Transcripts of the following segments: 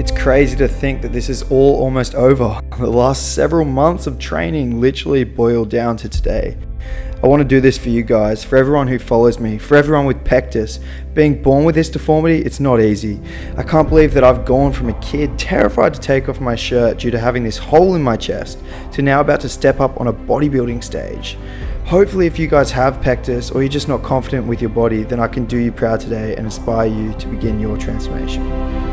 It's crazy to think that this is all almost over. The last several months of training literally boiled down to today. I want to do this for you guys, for everyone who follows me, for everyone with pectus. Being born with this deformity, it's not easy. I can't believe that I've gone from a kid terrified to take off my shirt due to having this hole in my chest, to now about to step up on a bodybuilding stage. Hopefully if you guys have pectus, or you're just not confident with your body, then I can do you proud today and inspire you to begin your transformation.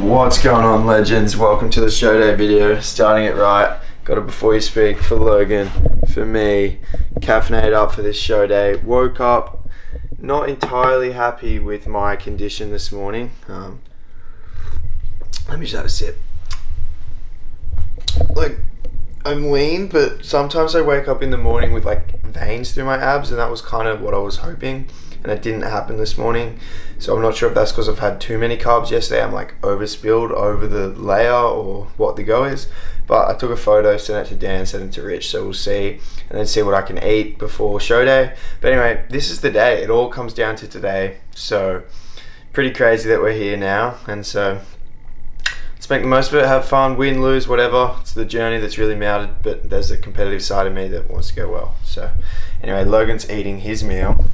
What's going on, legends? Welcome to the show day video. Starting it right. Got a before you speak for Logan, for me. Caffeinated up for this show day. Woke up not entirely happy with my condition this morning. Let me just have a sip. Like, I'm lean, but sometimes I wake up in the morning with like veins through my abs, and that was kind of what I was hoping. And it didn't happen this morning, so I'm not sure if that's because I've had too many carbs yesterday. I'm like overspilled over the layer or what the go is, but I took a photo, sent it to Dan, sent it to Rich, so we'll see, and then see what I can eat before show day. But anyway, this is the day. It all comes down to today, so pretty crazy that we're here now, and so let's make the most of it, have fun, win, lose, whatever. It's the journey that's really mattered, but there's a competitive side of me that wants to go well. So anyway, Logan's eating his meal,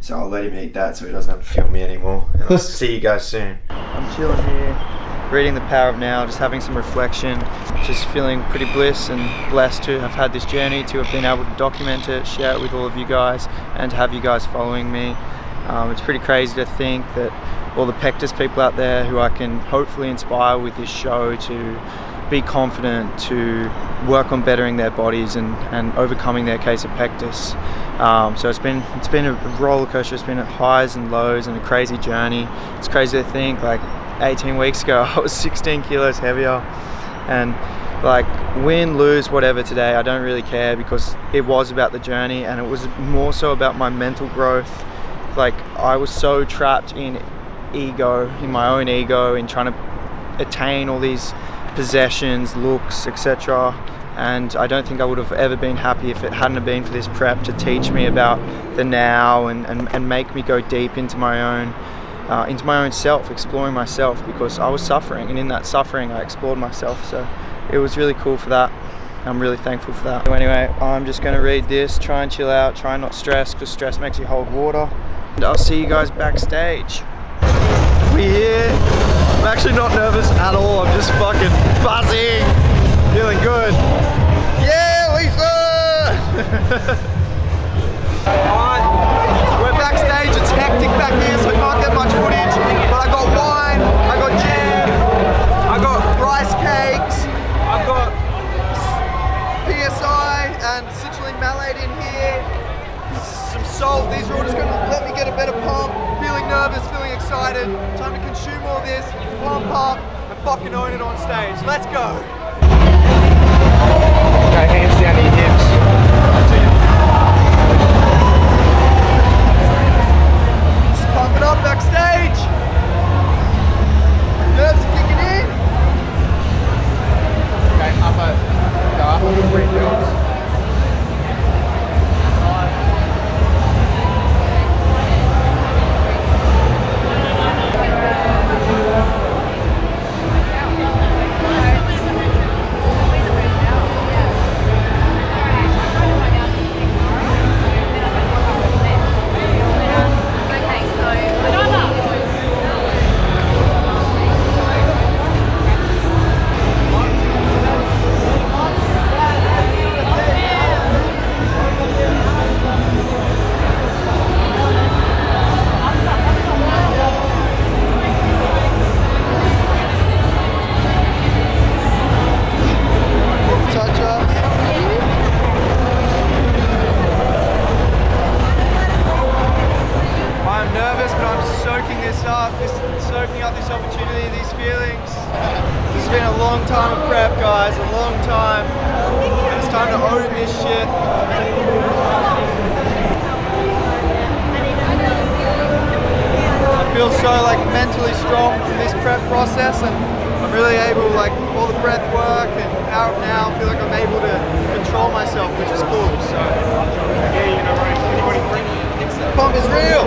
so I'll let him eat that so he doesn't have to film me anymore. And I'll see you guys soon. I'm chilling here, reading The Power of Now, just having some reflection, just feeling pretty blissed and blessed to have had this journey, to have been able to document it, share it with all of you guys, and to have you guys following me. It's pretty crazy to think that all the pectus people out there who I can hopefully inspire with this show to be confident, to work on bettering their bodies and overcoming their case of pectus. So it's been a roller coaster. It's been at highs and lows and a crazy journey. It's crazy to think like 18 weeks ago I was 16 kilos heavier, and like win, lose, whatever today, I don't really care, because it was about the journey, and it was more so about my mental growth. Like, I was so trapped in ego, in my own ego, in trying to attain all these possessions, looks, etc. And I don't think I would have ever been happy if it hadn't been for this prep to teach me about the now and make me go deep into my own self, exploring myself, because I was suffering, and in that suffering I explored myself. So it was really cool for that. I'm really thankful for that. So anyway, I'm just gonna read this, try and chill out, try and not stress, because stress makes you hold water. And I'll see you guys backstage. We're here. I'm actually not nervous at all. I'm just fucking buzzing. Feeling good. Yeah, Lisa! Alright, we're backstage. It's hectic back here, so we can't get much footage. But I got wine, I got jam, I got rice cakes, I've got PSI and citrulline malate in here, some salt. These are all just going to let me get a better pump. Feeling nervous, feeling excited. Time to consume all this, pump up, and fucking own it on stage. Let's go! Okay, hands down to your hips. Just pump it up backstage. Nerves are kicking in. Okay, upper, go up on the three films. this prep process, and I'm really able, like all the breath work and Power of Now, I feel like I'm able to control myself, which is cool. So yeah, you know, right? Anybody think so? The pump is real.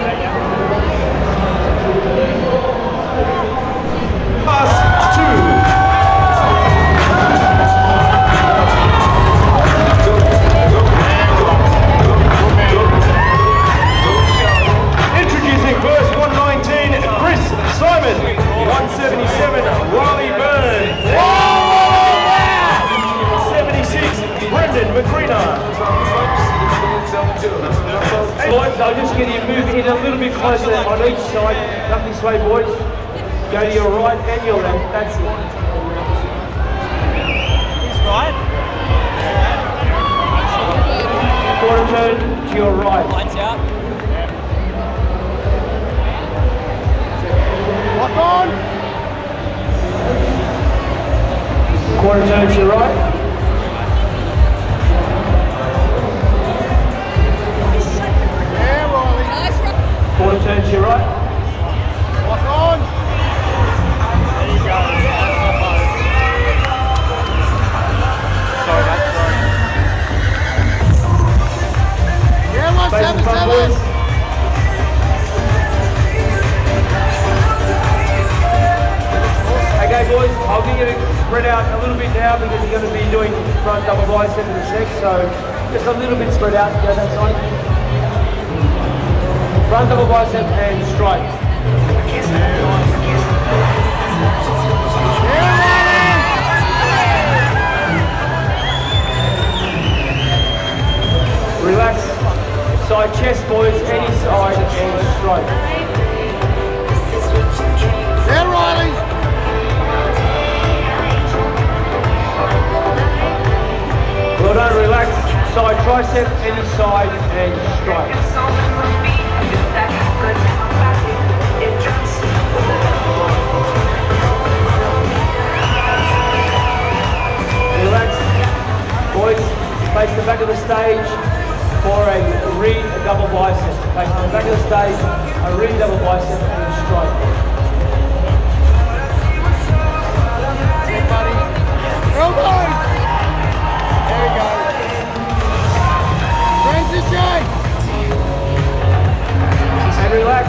I'll just get you move in a little bit closer on each side. Up this way, boys. Go to your right and your left. That's it. It's right. Quarter turn to your right. Lights out. Lock on. Quarter turn to your right. Quarter turn to your right. Lock on. There you go. Sorry, mate. Sorry. Yeah, 177. Okay, boys, I'll get you to spread out a little bit now because you're going to be doing front double bicep in a sec. So just a little bit spread out. Go that side. Front double bicep and strike. Relax. Side chest, boys. Any side and strike. Yeah, Riley. Well done. Relax. Side tricep. Any side and strike. Relax. Boys, face the back of the stage for a rear double bicep. Face the back of the stage, a rear double bicep and a strike. There you go. Transition. And relax.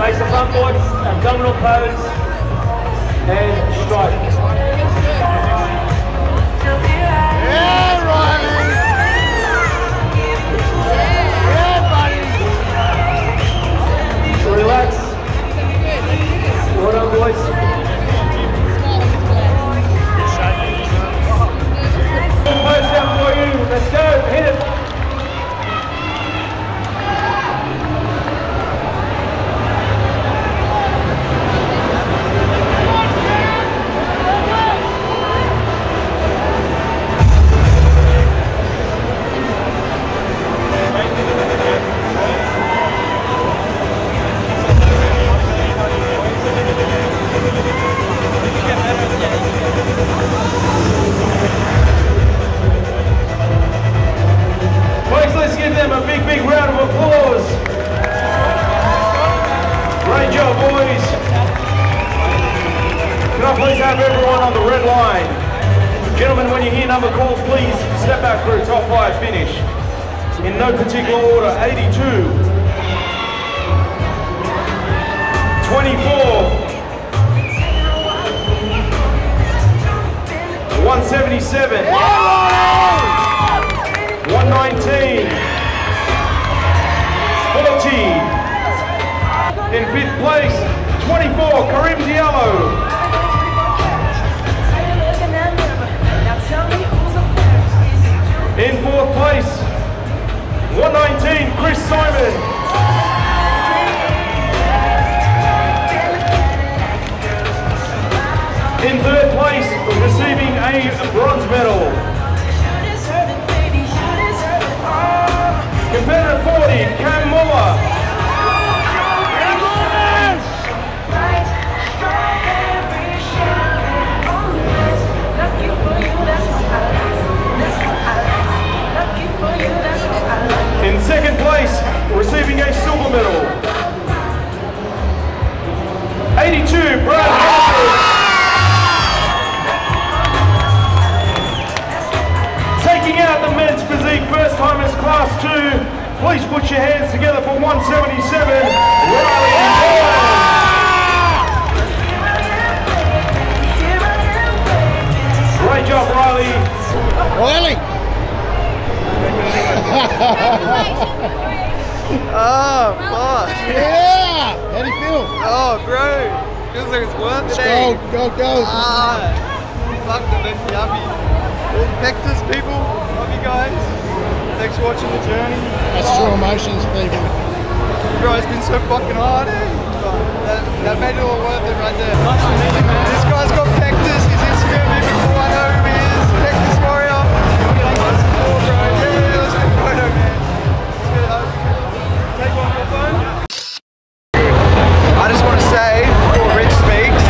Face the front boards, abdominal pose, and strike. Yeah, Riley! Yeah, buddy! So relax. Well done, boys. Pose down for you. Let's go. Hit it. Cam Muller! knocking out the men's physique first time as class 2. Please put your hands together for 177, Riley Boyd. Great job, Riley. Riley! Oh, fuck. Yeah! How do you feel? Oh, bro. Feels like it's worth it, eh? Go, go, go. Fuck the best yummy. All Pectus people, love you guys. Thanks for watching The Journey. That's true emotions, people. Bro, it's been so fucking hard, eh? That made it all worth it right there. Nice to meet you, man. This guy's got Pectus. His Instagram people, I know who he is. Pectus Warrior. Thanks for all, bro. Yeah, that's a good photo, man. It's good. Take one more phone. I just want to say, before Rich speaks,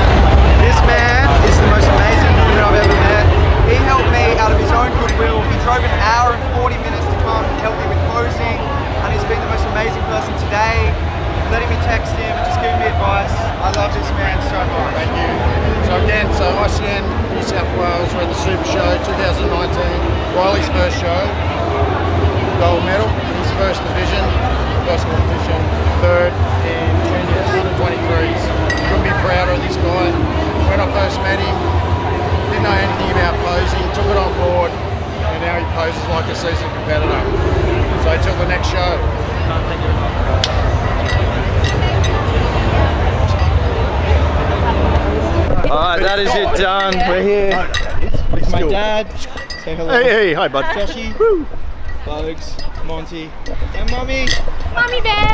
this man is the most amazing dude I've ever met. He helped me out of his own goodwill. He drove an hour and 40 minutes to come and help me with closing. And he's been the most amazing person today. Letting me text him and just giving me advice. I love this man so much. Thank you. So again, so ICN New South Wales, we're at the Super Show 2019. Riley's first show, gold medal, his first division, first competition, third in juniors, 23s. Couldn't be prouder of this guy. When I first met him, didn't know anything about posing, took it on board, and now he poses like a seasoned competitor. So till the next show. No, thank you. Alright, that is it done. We're here. It's my dad. Say hello. Hey, hi bud. Joshy, Bugs, Monty, and Mummy. Mummy Bear.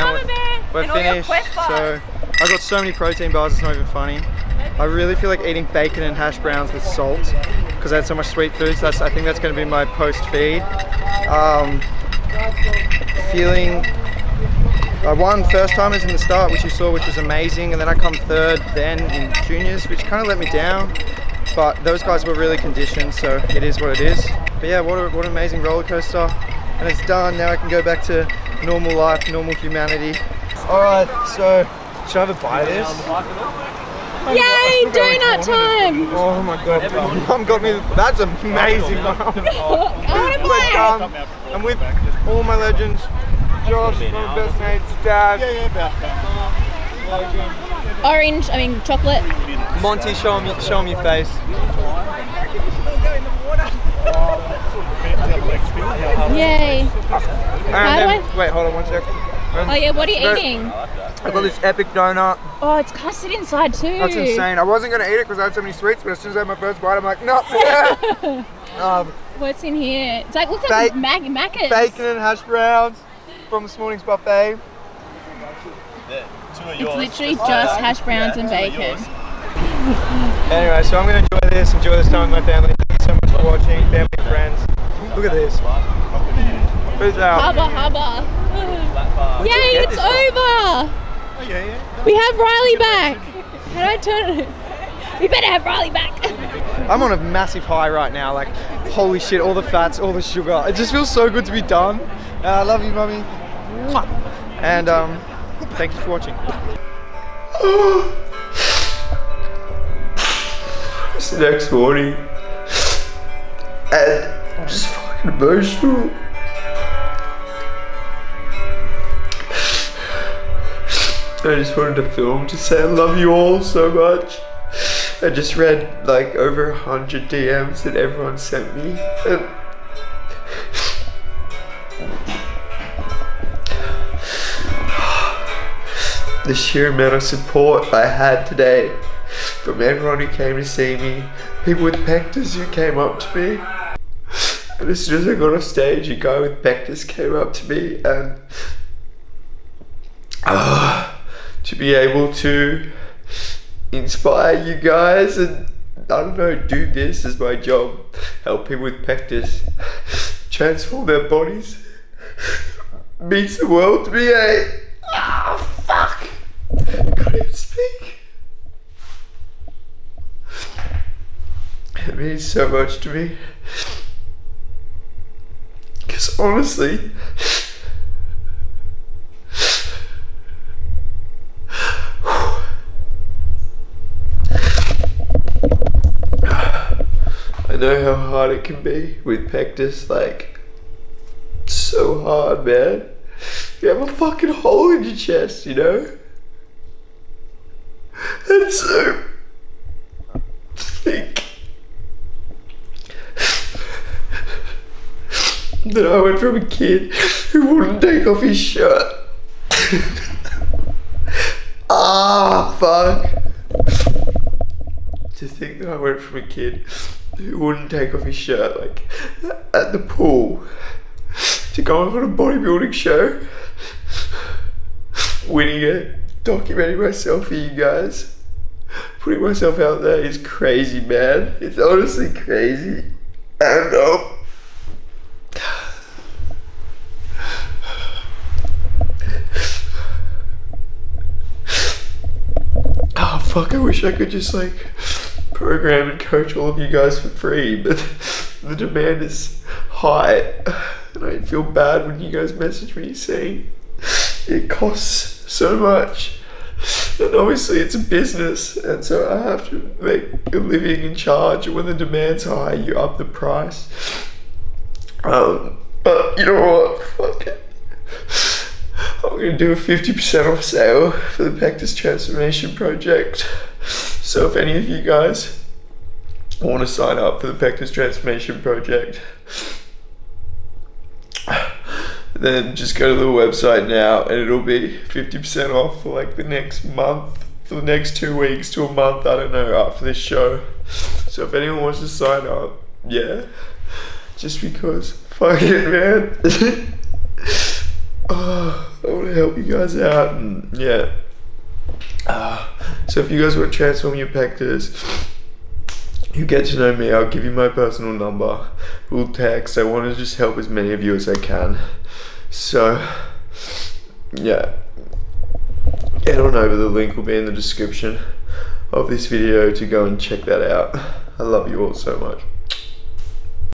Mummy Bear. We're finished. So I got so many protein bars, it's not even funny. I really feel like eating bacon and hash browns with salt because I had so much sweet food. So I think that's going to be my post feed. Feeling. I won first timers in the start, which you saw, which was amazing, and then I come third then in juniors, which kind of let me down, but those guys were really conditioned, so it is what it is. But yeah, what an amazing roller coaster, and it's done. Now I can go back to normal life, normal humanity. Alright, so should I have a bite of this? Yay, donut time! Oh my god, Mum got me, that's amazing, Mum. I want to play. I'm with all my legends. Josh, my best mate's dad. Yeah. Orange, I mean chocolate. Monty, show him your face. Yay. And then, wait, hold on one sec. Oh yeah, what are you eating? I got this epic donut. Oh, it's custard inside too. That's insane. I wasn't going to eat it because I had so many sweets, but as soon as I had my first bite, I'm like, no more. What's in here? It's like, looks like Macca's. Bacon and hash browns. From this morning's buffet. It's literally just hash browns and bacon. Anyway, so I'm going to enjoy this time with my family. Thank you so much for watching, family and friends. Look at this. Who's out? Hubba. Yay, it's over. Yeah. We have Riley back. How do I turn it? We better have Riley back. I'm on a massive high right now. Like, holy shit, all the fats, all the sugar. It just feels so good to be done. I love you, Mummy. And thank you for watching. It's the next morning. And I'm just fucking emotional. I just wanted to film to say I love you all so much. I just read like over 100 DMs that everyone sent me. And the sheer amount of support I had today from everyone who came to see me, people with Pectus who came up to me, and as soon as I got off stage, a guy with Pectus came up to me, and to be able to inspire you guys and, I don't know, do this as my job, help people with Pectus transform their bodies, means the world to me, eh? Fuck! I can't even speak. It means so much to me. Because honestly, I know know how hard it can be with Pectus, like, so hard, man. You have a fucking hole in your chest, you know? And so, think that I went from a kid who wouldn't take off his shirt. Ah, fuck. To think that I went from a kid who wouldn't take off his shirt, like, at the pool, to going on a bodybuilding show, winning it, documenting myself for you guys, putting myself out there is crazy, man. It's honestly crazy. And oh fuck, I wish I could just, like, program and coach all of you guys for free, but the demand is high, and I feel bad when you guys message me saying it costs so much, and obviously it's a business, and so I have to make a living in charge, and when the demand's high, you up the price. But you know what, fuck it. I'm gonna do a 50% off sale for the Pectus Transformation Project. So if any of you guys want to sign up for the Pectus Transformation Project, then just go to the website now and it'll be 50% off for like the next month, for the next 2 weeks to a month, I don't know, after this show. So if anyone wants to sign up, yeah, just because, fuck it, man. I want to help you guys out, and yeah. So if you guys want to transform your Pectus, you get to know me. I'll give you my personal number. We'll text. I want to just help as many of you as I can. So yeah, get on over. The link will be in the description of this video to go and check that out. I love you all so much.